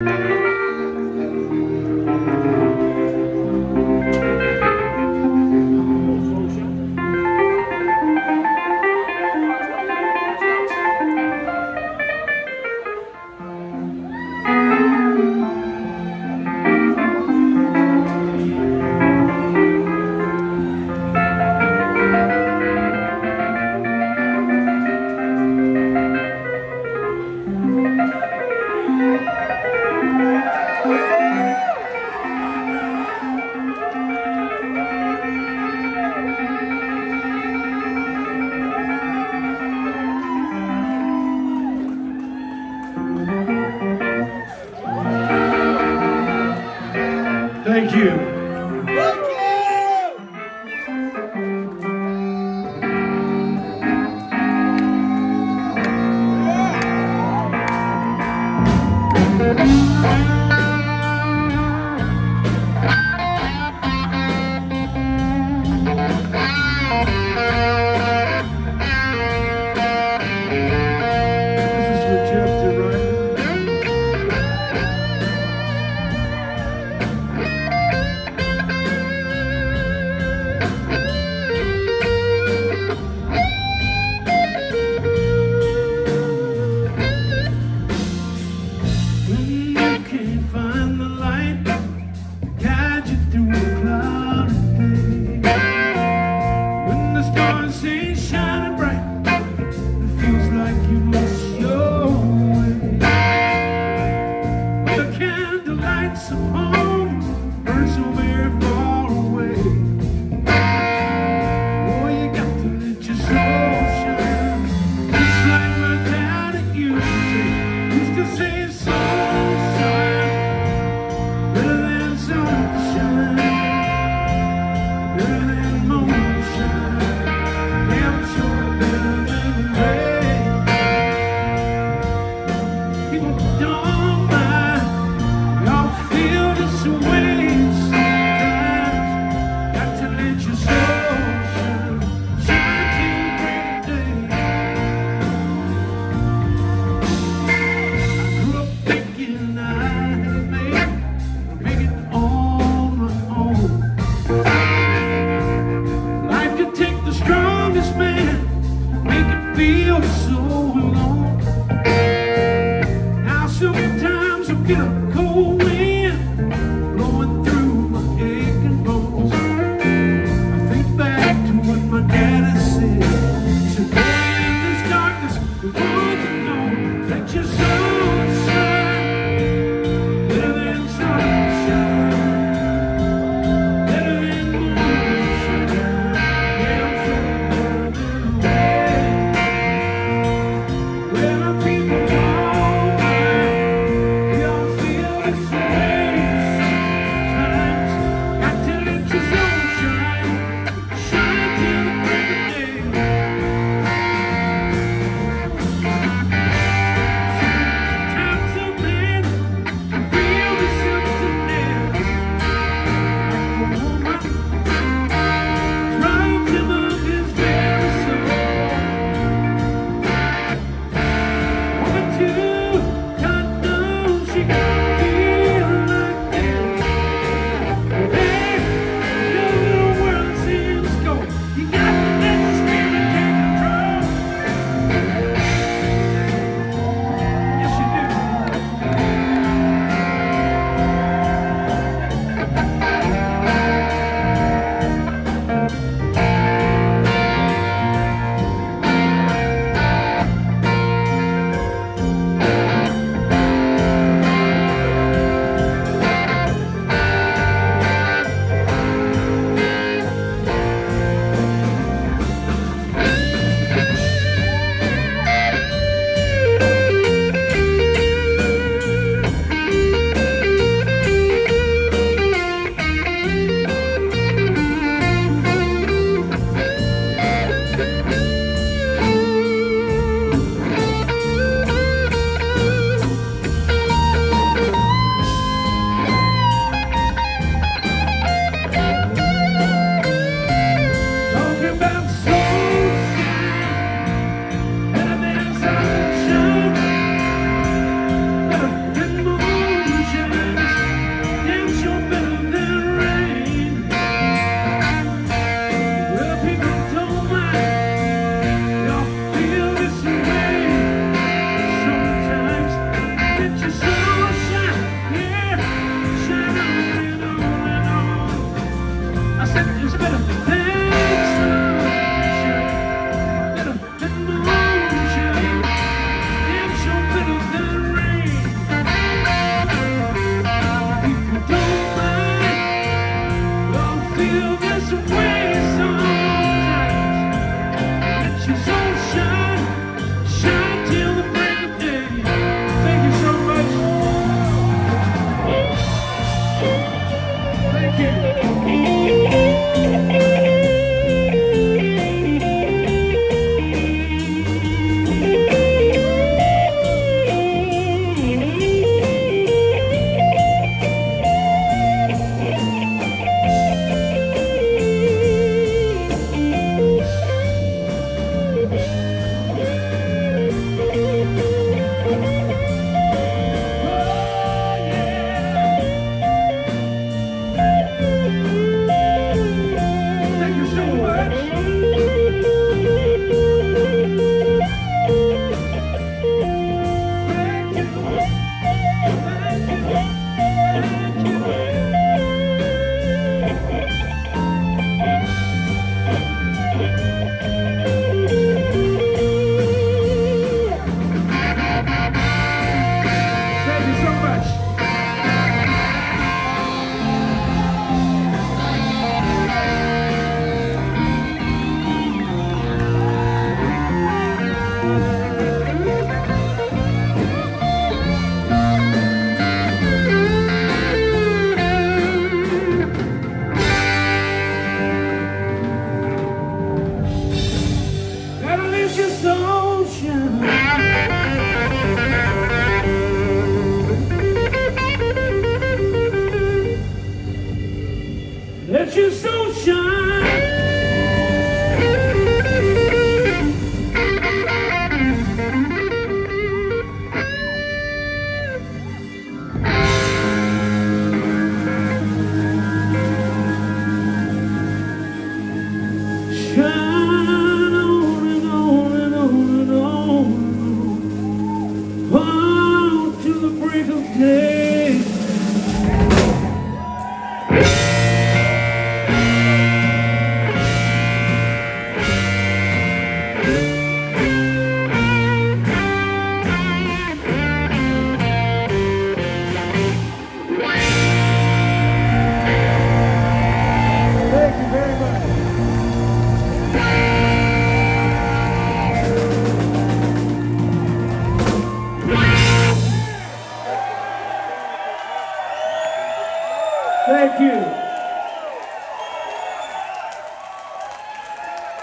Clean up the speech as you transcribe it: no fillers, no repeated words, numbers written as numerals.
Thank you. Thank you. People, oh, I don't feel Thank you.